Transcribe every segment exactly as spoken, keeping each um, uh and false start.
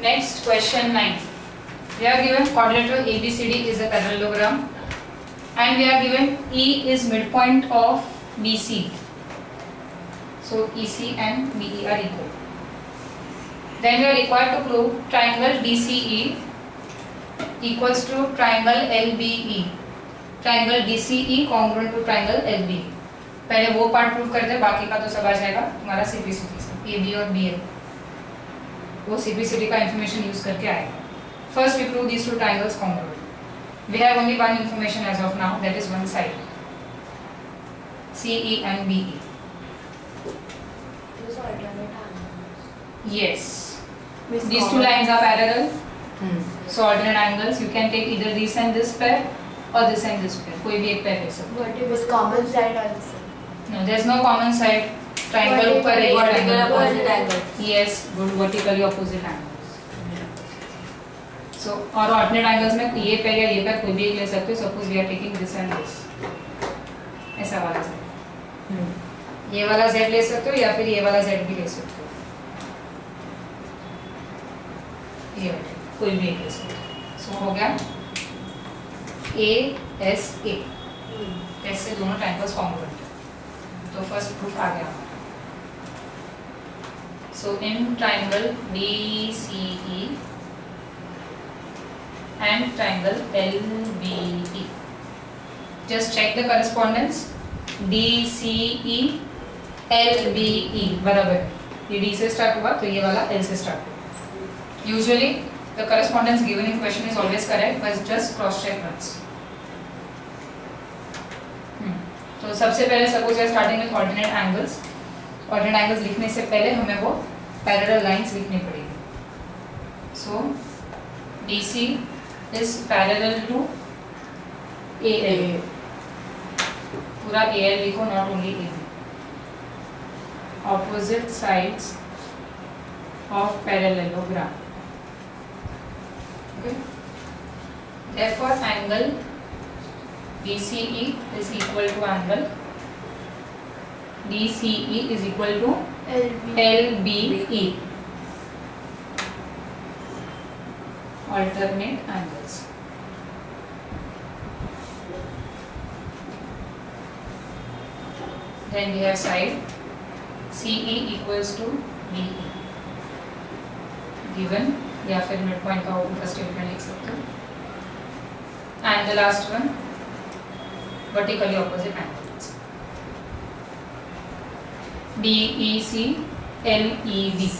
Next, question nine. We are given quadrilateral A B C D is a parallelogram and we are given E is midpoint of B C. So E C and B E are equal. Then we are required to prove triangle D C E equals to triangle L B E. Triangle D C E congruent to triangle L B E. पहले वो part prove कर दे, बाकी का तो सब आ जाएगा तुम्हारा CPCT से, ए बी और बी एल वो सीपीसीटी का इन्फॉर्मेशन यूज करके आएगा. First we prove these two triangles congruent. We have only one information as of now, that is one side, C E and B E. Those are alternate angles. Yes. Miss these common. Two lines are parallel. Hmm. So alternate angles. You can take either this and this pair, or this and this pair. कोई भी एक pair ले सकते हो. What if it's common side or this side? No, there is no common side. Triangle ऊपर है, vertical opposite angles. Yes, good, vertically opposite angles. So और ordinate angles में ये पैर या ये पैर कोई भी एक ले सकते हो. Suppose we are taking this and this, ऐसा वाला सेट, hmm. ये वाला सेट ले सकते हो या फिर ये वाला सेट भी ले सकते हो, ये कोई भी एक ले सकते हो. सो हो गया ए एस ए, ऐसे दोनों ट्रायंगल्स कॉन्ग्रुएंट हैं. तो फर्स्ट प्रूफ आ गया. So in triangle D C E and triangle L B E, just check the correspondence. D C E L B E बराबर, ये D से स्टार्ट हुआ तो ये वाला L से स्टार्ट हुआ. Usually the correspondence given in question is always correct, but just cross check once. तो सबसे पहले सपोज यार स्टार्टिंग में ऑर्डिनेट एंगल्स, ऑर्डिनेट एंगल्स लिखने से पहले हमें वो पैरेलल लाइंस लिखनी पड़ेगी. सो D C is parallel to A L. पूरा A L लिखो, not only A B. Opposite sides of parallelogram. Okay. Therefore, angle B C E is equal to angle D C E is equal to L B E. Alternate angles. Then we have side C E equals to B E. Given, या फिर midpoint का उनका statement लिख सकते हो. And the last one, vertically opposite angles. D E C L E B.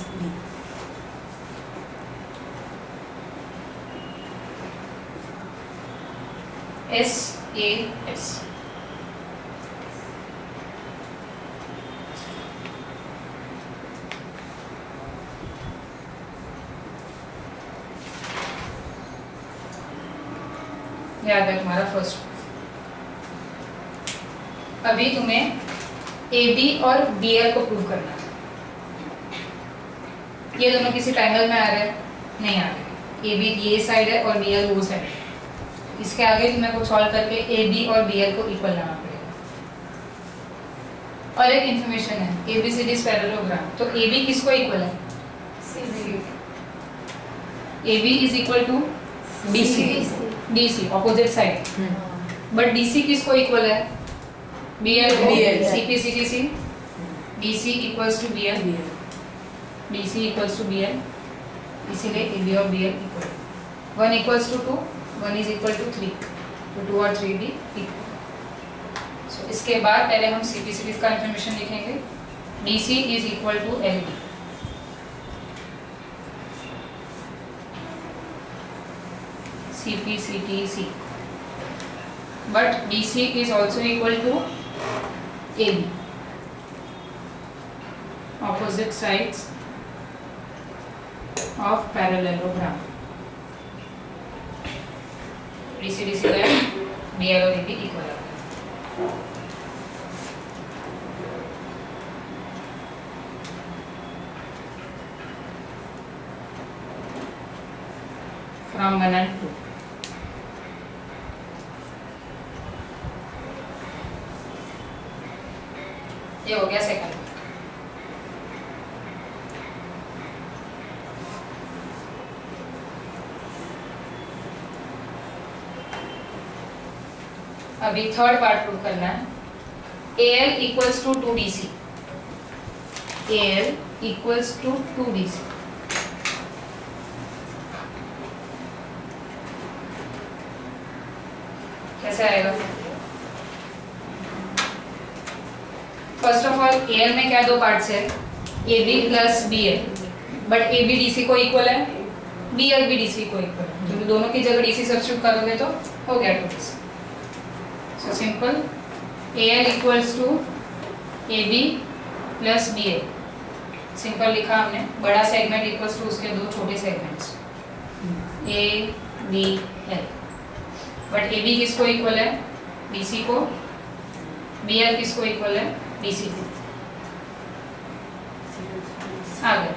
S A S. याद है तुम्हारा फर्स्ट. अभी तुम्हें A B और B L को प्रूव करना है. ये दोनों किसी ट्रायंगल में आ रहे हैं? नहीं आ रहे. A B ये साइड है और B L वो साइड है. इसके आगे तुम्हें कुछ सॉल्व करके ए बी और बी एल को इक्वल लाना पड़ेगा. और एक इन्फॉर्मेशन है, A B C D parallelogram, तो ए बी किसको इक्वल है? A B is equal to D C, D C opposite side, but D C किसको इक्वल है? बी एल को. C P C T C D C equals to B L, D C equals to B L, इसीलिए A B और B L equal. One equals to two, one is equal to three, तो two और three भी equal. So इसके बाद पहले हम C P series का इन्फॉर्मेशन लिखेंगे. D C is equal to L B. C P C T C, but D C is also equal to A B. Opposite sides of parallelogram. D C D C का B L और A B equal है. From one and two. ये हो गया second. अभी third part prove करना है। A L equals to two D C, A L equals to two D C. कैसे आएगा? First of all A L में क्या दो पार्ट्स है, A B plus B L, but A B D C को equal है, B L भी D C को इक्वल है, क्योंकि दोनों की जगह डी सी सब्स्टिट्यूट करोगे तो हो गया two D C. So simple, A L equals to A B plus B A। Simple लिखा हमने, बड़ा सेगमेंट इक्वल्स टू उसके दो छोटे segments A B L, but A B किसको इक्वल है? B C को। B L किसको इक्वल है? B C को। आगे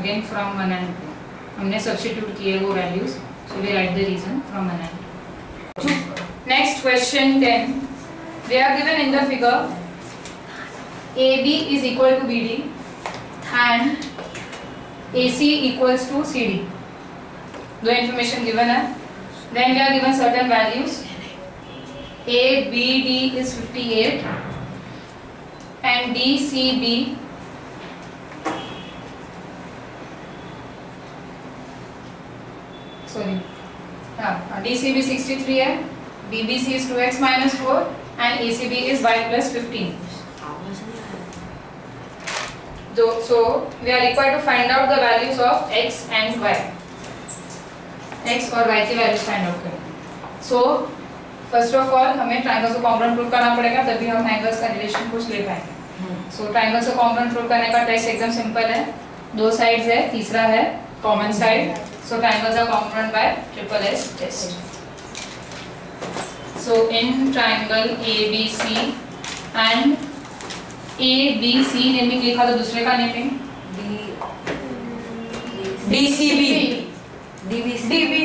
again from one and two हमने सब्स्टिट्यूट किए वो values. So we write the reason from an end. Next question ten. They are given in the figure A B is equal to B D and A C equals to C D. दो information given है. Then we are given certain values. A B D is fifty-eight and D C B sorry हाँ D C B sixty three है, D B C is two x minus four and A C B is y plus fifteen. So we are required to find out the values of x and y. एक्स और y की values find out करें। So first of all हमें triangles को component prove करना पड़ेगा, तभी हम ट्राइंगल्स का रिलेशन कुछ ले पाएंगे। सो ट्राइंगल्स को कॉम्पोनेंट प्रूव करने का टेस्ट एकदम सिंपल है, दो साइड्स है, तीसरा है common side. So triangles are component by triple S test. So in triangle A B C and A B C naming लिखा तो दूसरे का naming D C B, D B C,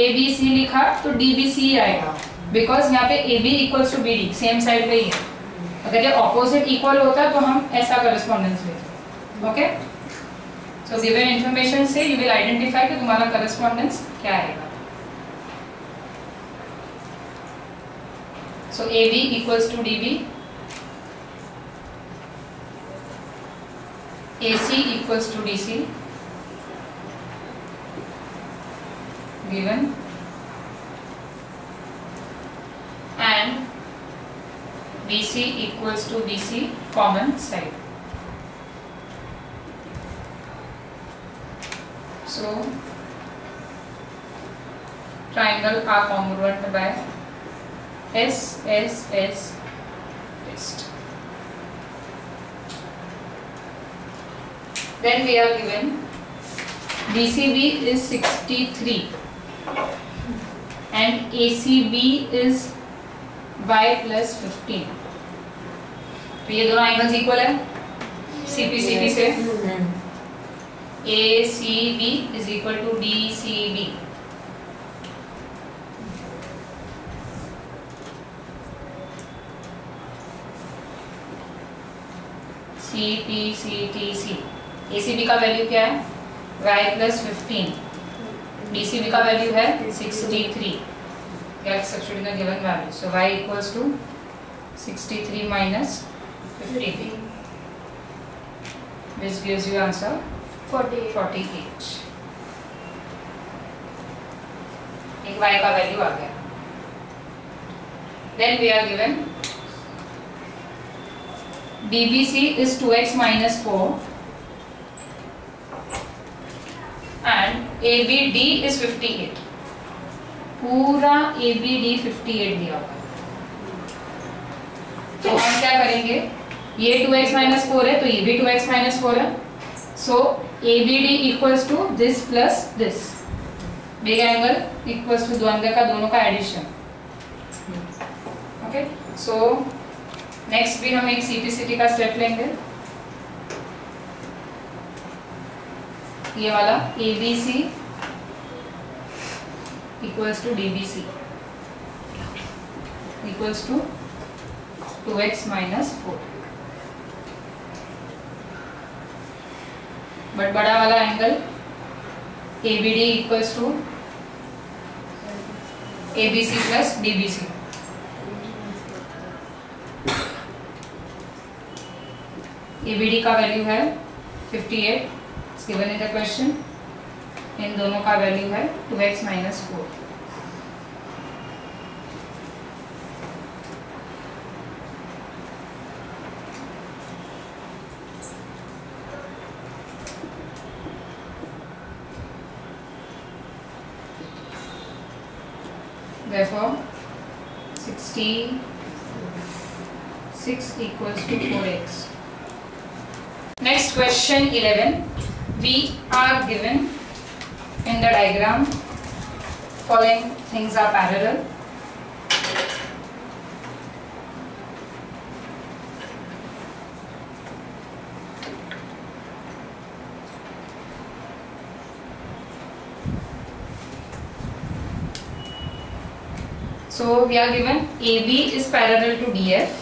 A B C लिखा तो D B C आएगा, because यहाँ पे A B equals to B D same side पे ही है। अगर ये opposite equal होता तो हम ऐसा correspondence लेते, okay? So given information से you will identify कि तुम्हारा correspondence क्या आएगा। So A B equals to D B, A C equals to D C, given, and B C equals to B C common side. So triangle are congruent by S S S test. Then we are given D C B is sixty-three and A C B is Y plus fifteen. तो ये दोनों angles equal है C P C P से। A C B is equal to D C B. C P C T C. A C B का value क्या है? Y plus fifteen. D C B का value है sixty-three. या substitute the given value. So Y equals to sixty-three minus fifteen, which gives you answer forty-eight. एक y का value आ गया। Then we are given D B C is two x minus four and A B D is fifty-eight. पूरा A B D fifty-eight दिया हुआ है। तो हम क्या करेंगे? ये two x minus four है तो ये भी two x minus four है। So A B D equals to this plus this. Big angle equals to दो एंगल का दोनों का एडिशन। Okay, so next भी हम एक C P C T का स्टेप लेंगे। ये वाला A B C equals to D B C equals to two x minus four. But बड़ा वाला angle A B D equals to A B C plus D B C. A B D का value है अट्ठावन, given in the question. इन दोनों का value है two x minus four. Therefore, sixty-six equals to four x. Next question eleven. We are given in the diagram following things are parallel. So we are given A B is parallel to D F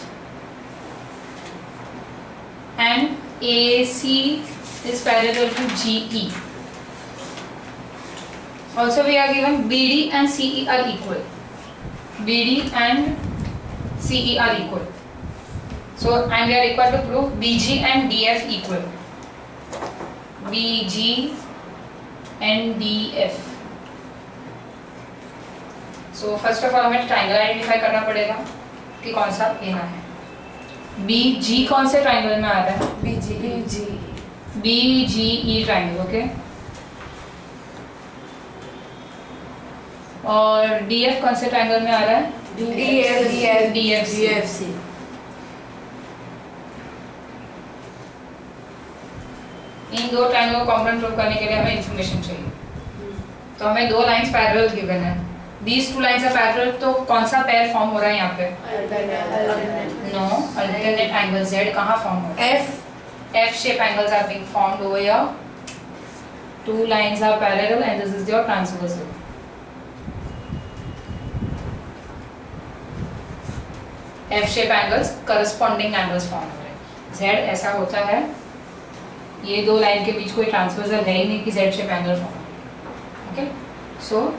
and A C is parallel to G E. Also we are given B D and C E are equal. B D and C E are equal. So and we are required to prove B G and D F equal. B G and D F. So first of all हमें triangle identify करना पड़ेगा कि कौन सा लेना है. B जी कौन से ट्राइंगल में आ रहा है? B G B G B G E triangle. Okay, और डी एफ कौन से ट्राइंगल में आ रहा है? D F D F D F D F C. इन दो ट्राइंगल को कॉम्पोनेंट प्रूव करने के लिए हमें इंफॉर्मेशन चाहिए. तो हमें दो लाइंस पैरेलल गिवन है. These two lines are parallel, तो कौन सा pair form हो रहा है यहाँ पे? No, alternate angle Z कहाँ form हो रहा है? F. F-shape angles are being formed over here. Two lines are parallel and this is your transversal. F-shape angles, corresponding angles form हो रहे हैं. Z ऐसा होता है. ये दो line के बीच कोई transversal है ही नहीं कि Z-shape angle form. Okay, so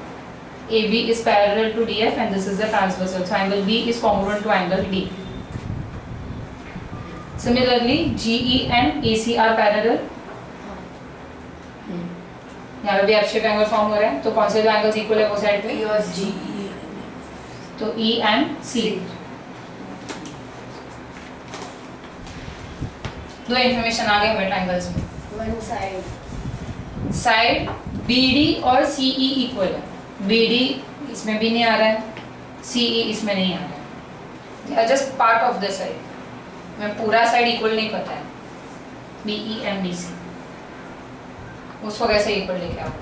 A B is parallel to D F and this is the transversal. So angle B is congruent to angle D. Similarly, G E and A C are parallel. यहाँ पे भी F-shaped angle form हो रहा है. तो कौन से दो angles equal है वो side पे? E और G. तो E and C. दो information आ गए हमें triangles में. One side. Side B D और C E equal है. B D इसमें भी नहीं आ रहा है, C E इसमें नहीं आ रहा है. They are just part of the side. मैं पूरा साइड इक्वल नहीं पता है. D E and D C. उसको कैसे इक्वल लेके आओ?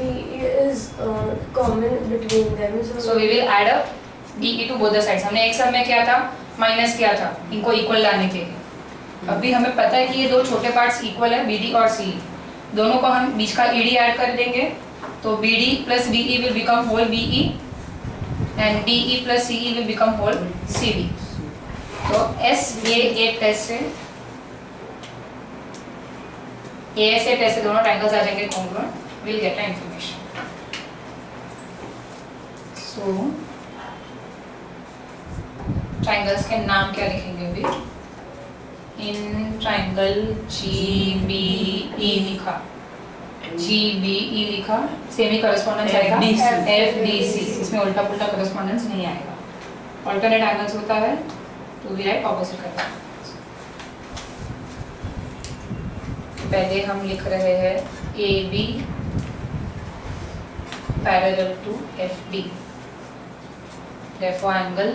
D E is uh, common between them. So, so we will add up D E to both the sides. हमने एक सब में क्या था? माइनस किया था. इनको इक्वल लाने के लिए. अभी हमें पता है कि ये दो छोटे पार्ट्स इक्वल है, B D और C E. दोनों को हम बीच का E D ऐड कर देंगे. So B D plus D E will become whole B E and D E plus C E will become whole C B. So S A A plus से A S A plus से दोनों triangles आ जाएंगे congruent. We'll get the information. So triangles के नाम क्या लिखेंगे भी? In triangle G B E लिखा. G B E लिखा, सेमी करस्पॉन्डेंस आएगा F D C. इसमें उल्टा पुल्टा करस्पॉन्डेंस नहीं आएगा. ऑल्टरनेट एंगल्स होता है तो वी राइट ऑपोजिट करता है. पहले हम लिख रहे हैं A B parallel to F D. Therefore angle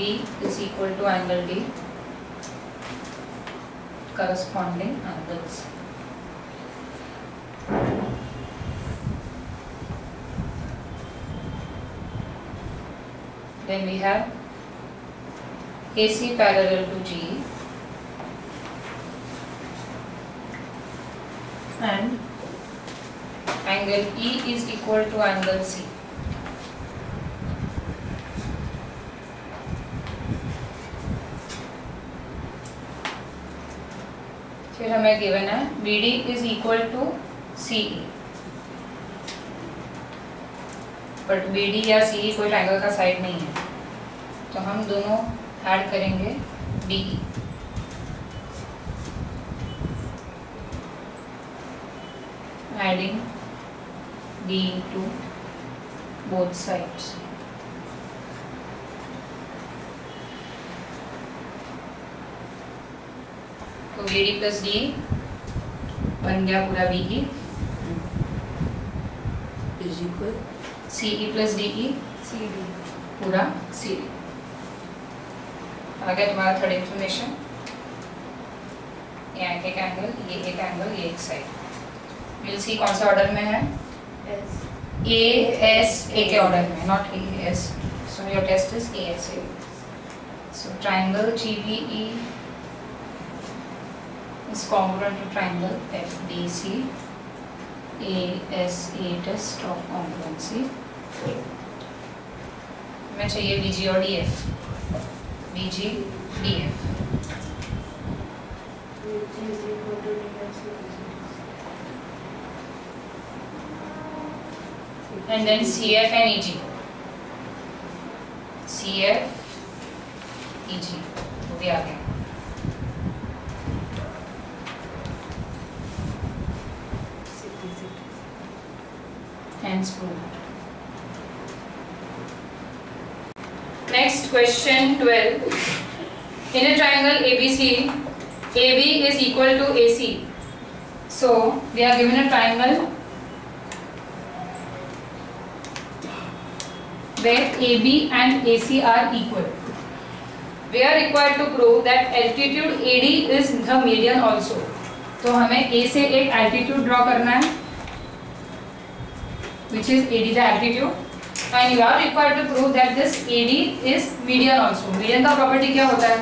B is equal to angle D corresponding angles. Then we have A C parallel to G E and angle E is equal to angle C. फिर हमें given है B D is equal to C E. But B D या C कोई triangle का side नहीं है, तो हम दोनों ऐड करेंगे D. Adding D to both sides. तो बी डी प्लस डी बन गया पूरा B E is equal C E plus D E C D पूरा सी डी। आ गया तुम्हारा थर्ड इंफॉर्मेशन, यहाँ एक एक एंगल, ये एक एंगल, ये एक साइड। विल सी कौन सा ऑर्डर में है? ए एस ए के ऑर्डर में, not A S. So your test is A S A. So triangle G B E is congruent to triangle F D C. A S A test of congruency में चाहिए B G और D F. B G D F and then C F and E G. C F E G वो भी आ गया। Thanks prove. Next question twelve. In a triangle A B C, A B is equal to A C. So we are given a triangle where A B and A C are equal. We are required to prove that altitude A D is the median also. तो हमें A से एक altitude draw करना है, which is A D the altitude. And you are required to prove that this A D is median also. Median का property क्या होता है?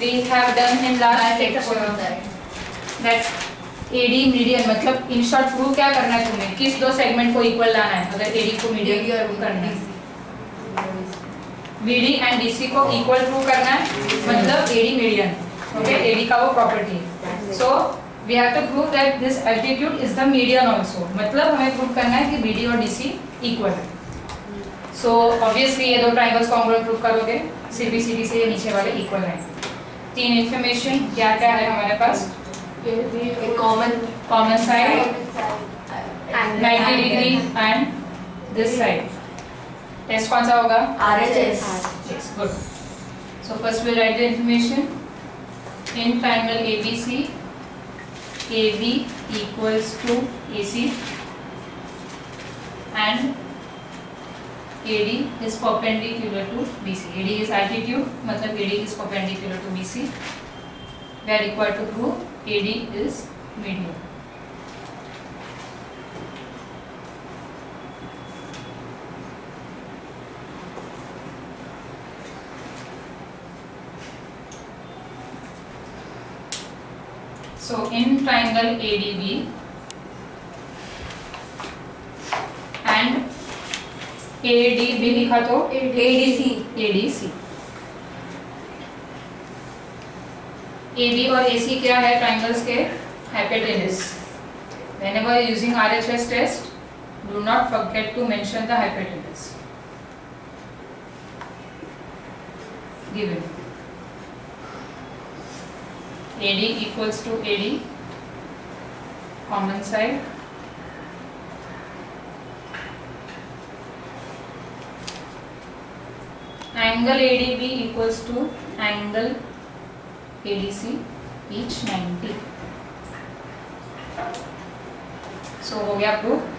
We have done in last lecture that A D median मतलब in short prove क्या करना है तुम्हें? किस दो segment को equal लाना है? अगर A D को median की और करना है, B D and D C को equal prove करना है, मतलब A D median. Okay, A D का वो property. So we have to prove that this altitude is the median also. मतलब हमें प्रूव करना है कि B D और D C equal है. So obviously ये दो triangles congruent prove करोगे, C B C D से ये नीचे वाले equal हैं. तीन information क्या क्या है हमारे पास? A common common side, ninety degree and this side. Test कौन सा होगा? R H S. Yes, good. So first we'll write the information. In triangle A B C, A B equals to A C and A D is perpendicular to B C. A D is altitude, मतलब A D is perpendicular to B C. We are required to prove A D is median. So in triangle A D B and A D B लिखा तो A D C, A B और A C क्या है triangles के? Hypotenuse. Whenever using R H S test, do not forget to mention the hypotenuse given. A D equals to A D, common side, angle A D B equals to angle A D C, each ninety. So हो गया proof.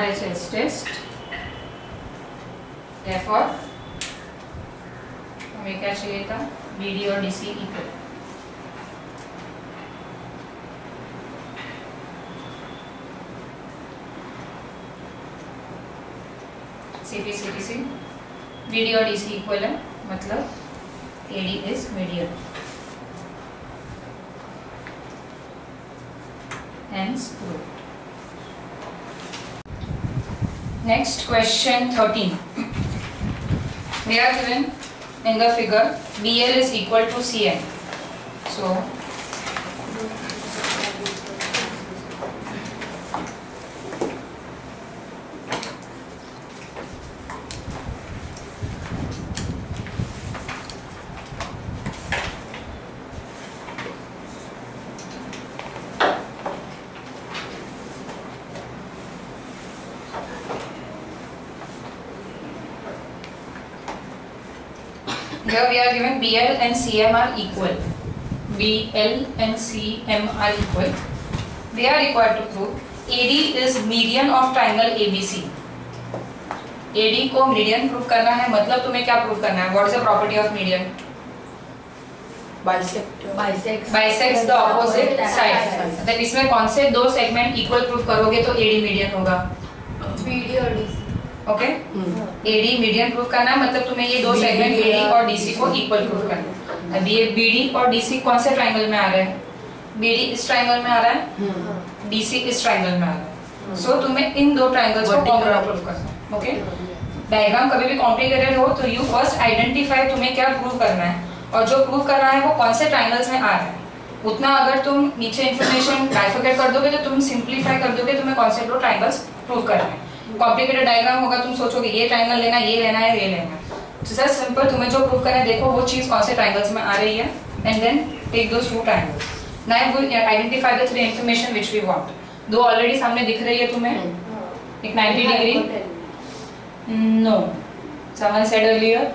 R H S test. Therefore, हमें क्या चाहिए था? B D और D C equal. C P C T C B D और D C equal है, मतलब A D is median. Hence proved. Next question thirteen. They are given in the figure B L is equal to C N. So here we are given B L and C M are equal. B L and C M are equal. They are required to prove A D is median of triangle A B C. A D को median prove करना है, मतलब तुम्हें क्या prove करना है? What is the property of median? Bisect. Bisect. Bisects the opposite side. Then इसमें कौन से दो segment equal prove करोगे तो A D median होगा? B D और D C. Okay, A D median proof करना है, मतलब तुम्हें ये दो सेगमेंट A D और D C को इक्वल प्रूफ करना है। अब ये B D और D C कौन से ट्रायंगल में आ रहे हैं? B D इस ट्रायंगल में आ रहा है, D C इस ट्रायंगल में आ रहा है। सो तुम्हें इन दो ट्रायंगल्स को कॉम्प्लीमेंट प्रूफ करना है। ओके, डायग्राम कभी भी कॉम्प्लिकेटेड हो तो यू फर्स्ट आइडेंटिफाई तुम्हें क्या प्रूव करना है और जो प्रूव करना है वो कौन से ट्रायंगल्स में आ रहा है। उतना अगर तुम नीचे इंफॉर्मेशन बाइफिकेट कर दोगे तो तुम सिंपलीफाई कर दोगे, तुम्हें कौन से दो ट्रायंगल्स प्रूव करना है। कॉम्प्लिकेटेड डायग्राम होगा, तुम सोचोगे ये ट्रायंगल लेना, ये लेना है, ये लेना है। तो सर सिंपल तुम्हें जो प्रूव करना है, देखो वो चीज कौन से ट्रायंगल्स में आ रही है and then take those two triangles. Now we identify the three information which we want. दो ऑलरेडी सामने दिख रही है तुम्हें, एक ninety degree, no someone said earlier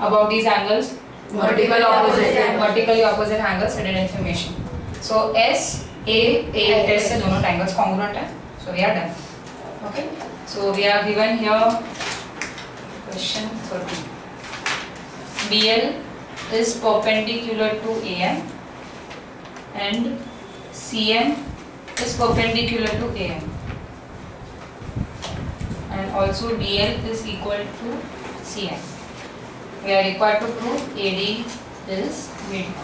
about these angles, vertically opposite vertically opposite angles and information. So S A A S से दोनों triangles congruent है, so we are done. Okay, so we are given here question thirteen. B L is perpendicular to A M and C M is perpendicular to A M, and also B L is equal to C M. We are required to prove A D is median.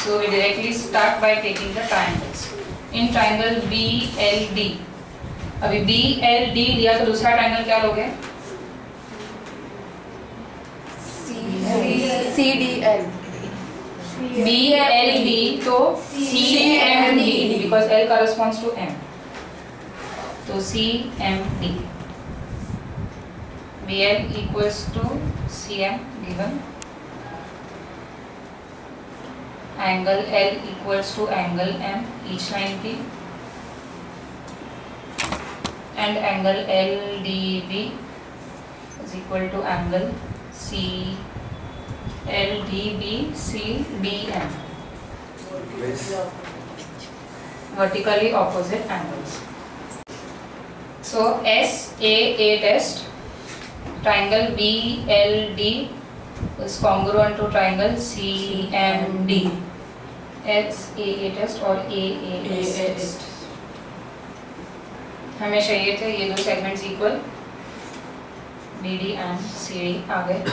So we directly start by taking the triangles. In triangle B L D, अभी B L D लिया तो दूसरा triangle क्या लोगे? C D L. B L D तो C M D because L corresponds to M. तो C M D. B L equals to C M given. Angle L equals to angle M, each ninety, and angle L D B is equal to angle C L D B C B M, vertically opposite angles. So S A A test, triangle B L D is congruent to triangle C M D. S A A test और A A S test हमें चाहिए थे, ये दो segments equal B D and C D आ गए।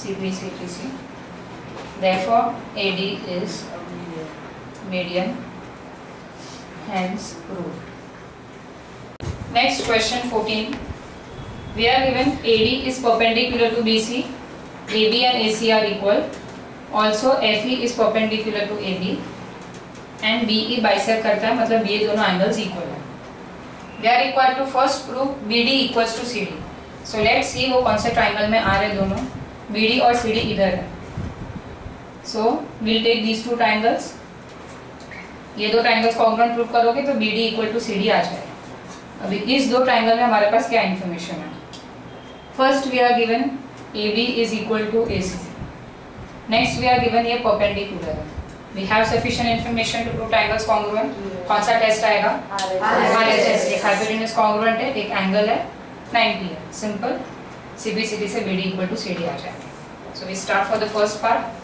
C B C T C. Therefore A D is median, hence proved. Next question fourteen. We are given A D is perpendicular to B C, A B and A C are equal. Also F E is perpendicular to A B, and B E bisect करता है, मतलब ये दोनों angles equal हैं. We are required to first prove B D equals to C D. So let's see वो कौन से triangle में आ रहे दोनों. B D और C D इधर हैं. So we'll take these two triangles. ये दो ट्रायंगल्स कॉन्ग्रुएंट प्रूव करोगे तो B D equal to C D आ जाएगा। अभी इस दो ट्रायंगल में हमारे पास क्या इन्फॉर्मेशन है? First we are given A B is equal to A C. Next we are given ये परपेंडिकुलर है। We have sufficient information to prove triangles congruent. कौन सा टेस्ट आएगा? RS test. एक हाइपोटेन्यूज कॉन्ग्रुएंट है, एक एंगल है, नाइंटी है। Simple, C B C D से B D equal to C D आ जाएगा। So we start for the first part.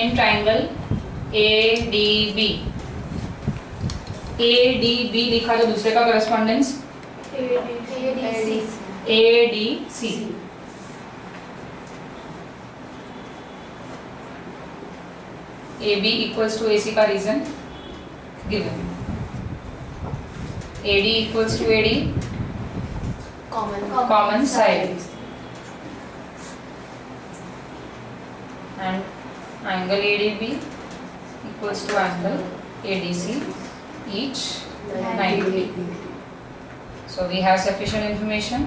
In triangle A D B, A D B लिखा तो दूसरे का correspondence A D C. A B equals to A C का reason given. A D equals to A D common common side and angle A D B equals to angle A D C, each ninety degree. So we have sufficient information.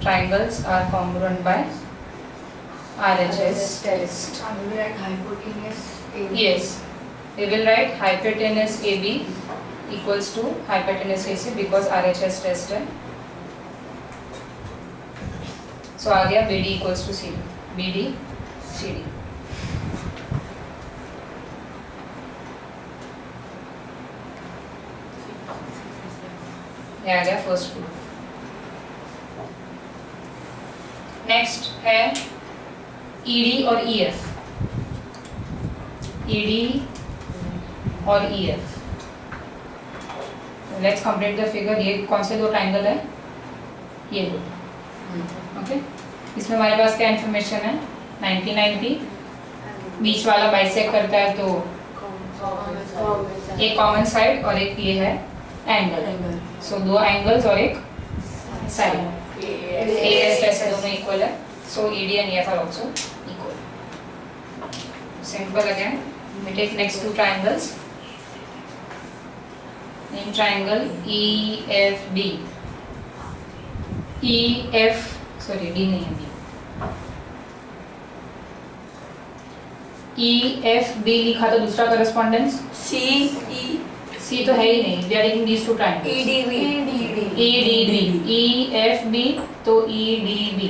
Triangles are congruent by R H S test. I will write hypotenuse A B. Yes, we will write hypotenuse A B equals to hypotenuse A C because R H S test है. So आ गया B D equals to C D. B D C D. ये आ गया first proof. Next है ED और EF. ED और EF. Let's complete the figure. ये कौन से दो ट्राइंगल है? ये दो. ओके, इसमें हमारे पास क्या इंफॉर्मेशन है? नाइंटी नाइंटी बीच वाला बाइसेक्ट करता है तो एक कॉमन साइड और एक ये है एंगल. सो दो एंगल्स और एक साइड. ए एस एस दोनों इक्वल है. So ED and F are also equal. Simple again we take next two triangles. In triangle E F B. E F sorry D नहीं है बी. ई एफ बी लिखा तो दूसरा correspondence सी ई सी तो है ही नहीं. We are taking these two triangles E D B. E D B. E F B तो E D B.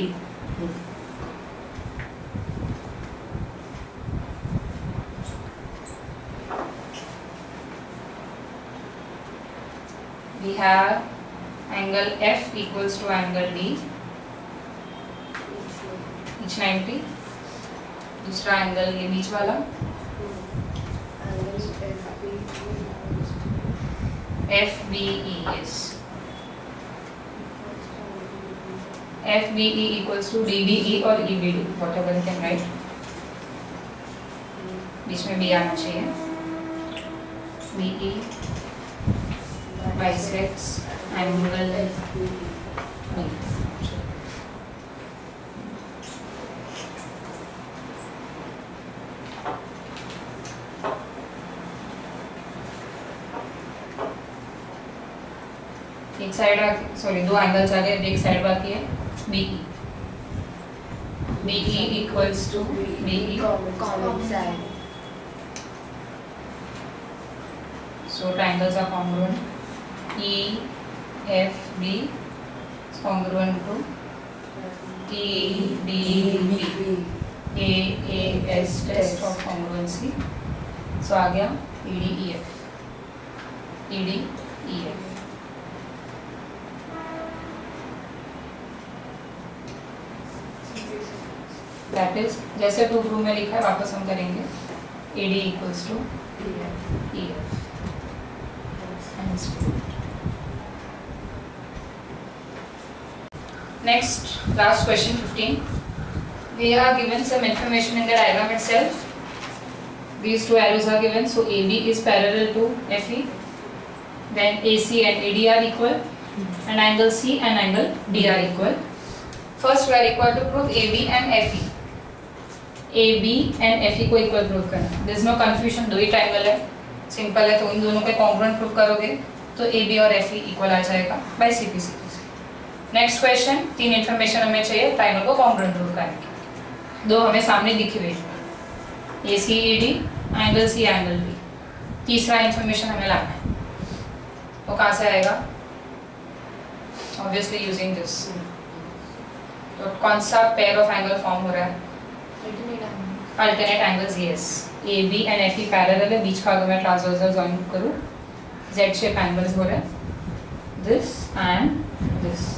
We have angle F equals to angle D, each ninety. दूसरा angle ये बीच वाला F B E. F B E equals to D B E or E B D, whatever you can write. बीच में B आना चाहिए. B E bisects angle B. एक side sorry दो angles आ गए. एक साइड बाकी है B E. B E equals to B E common side. So triangles are congruent. E F B is congruent to E D B. A A S test of congruency. So आ गया E D E F. E D E F. That is, जैसे to proof में लिखा है वापस हम करेंगे. A D equals to E F. Next, last question fifteen. We are given some information in the diagram itself. These two arrows are given, so A B is parallel to F E. Then A C and A D are equal, and angle C and angle D are equal. First, we are required to prove A B and F E. A B and F E को equal prove करना. There is no confusion. दो ही triangle है, simple है, तो इन दोनों के congruent proof करोगे तो A B और F E इक्वल आ जाएगा by C P C. Next question. तीन इन्फॉर्मेशन हमें चाहिए ट्राइंगल को कॉन्ग्रुएंट प्रूफ करने के. दो हमें सामने दिखी हुई है, A C E D angle C angle B. तीसरा इन्फॉर्मेशन हमें लाना है. वो कहाँ से आएगा? Obviously using this. तो कौन सा पेयर ऑफ एंगल फॉर्म हो रहा है? Alternate angles. Yes, A B and F E parallel है. बीच का अगर मैं ट्रांसवर्सल ज्वाइन करूँ जेड शेप एंगल्स हो रहे हैं, this and this.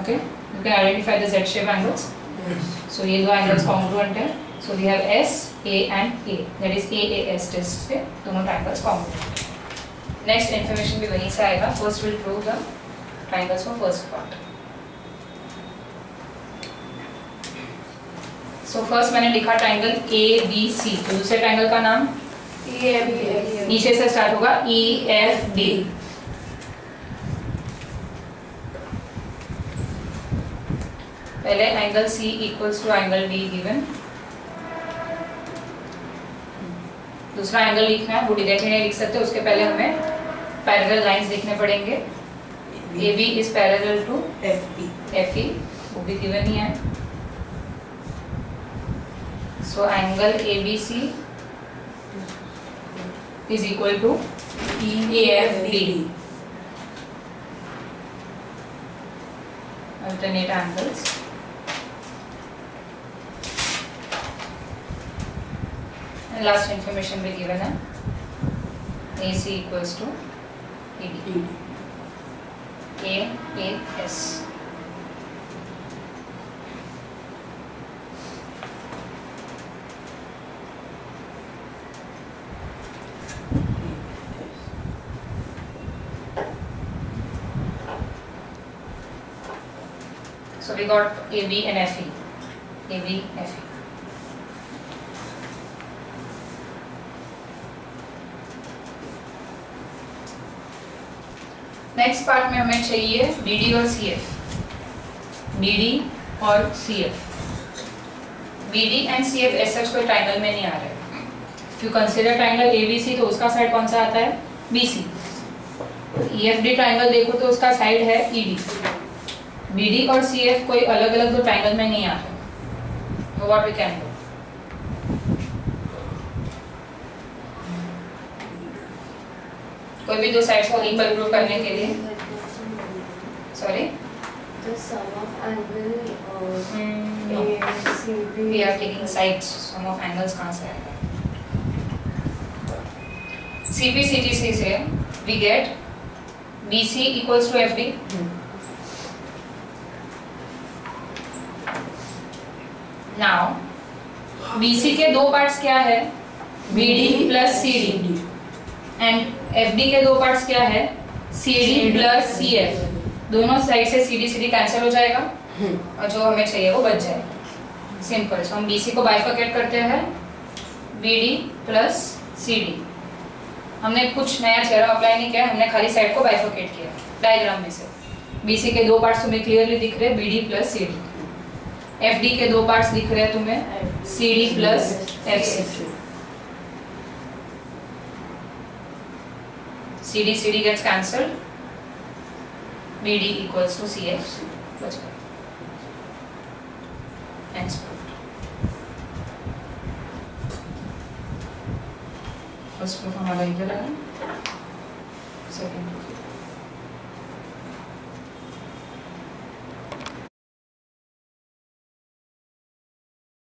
Okay, you can identify the Z shape angles. So ये दो एंगल्स कॉन्ग्रुएंट है, So we have S, A and A, that is A A S test से दोनों triangles common. Next information भी वहीं से आएगा. First we'll prove the triangles for first part. So first मैंने लिखा triangle A B C. तो दूसरे triangle का नाम नीचे से स्टार्ट होगा E F D. पहले angle C equals to angle D given. दूसरा एंगल लिखना है, वो डायरेक्टली नहीं लिख सकते, उसके पहले हमें पैरेलल लाइंस लिखने पड़ेंगे. A B is parallel to F E. F E वो भी गिवन ही है. So angle A B C is equal to E F D. Alternate angles. And last information we given है. A C equals to A D. A A S. So we got A B and F E. A B, F E. Next part में हमें चाहिए B D और C F. B D और C F. B D and C F as such कोई triangle में नहीं आ रहा है. If you consider triangle A B C तो उसका साइड कौन सा आता है? B C. E F D triangle देखो तो उसका साइड है E D. B D और C F कोई अलग अलग दो ट्राइंगल में नहीं आ रहे. तो व्हाट वी कैन डू? कोई भी दो साइड्स को इक्वल प्रूव करने के लिए. Sorry, the sum of angle और A C B we are taking sides. Sum of angles कहां से आएगा? C B C T C से we get B C equals to F D. Now, B C के दो parts क्या है? B D plus C D. And F D के दो पार्ट्स क्या है? C D plus C F. दोनों साइड से C D C D cancel हो जाएगा और जो हमें चाहिए वो बच जाएगा. सिंपल. सो हम B C को बाइफर्केट करते हैं. B D plus C D. हमने कुछ नया चेहरा अप्लाई नहीं किया, हमने खाली साइड को बाइफर्केट किया डायग्राम में से. B C के दो पार्ट्स तुम्हें क्लियरली दिख रहे हैं, B D plus C D. F D के दो पार्ट्स दिख रहे हैं तुम्हें, C D plus F C. C D C D gets cancelled. B D equals to C F. बच गया. Next part. First proof हमारा इधर आया. Second proof.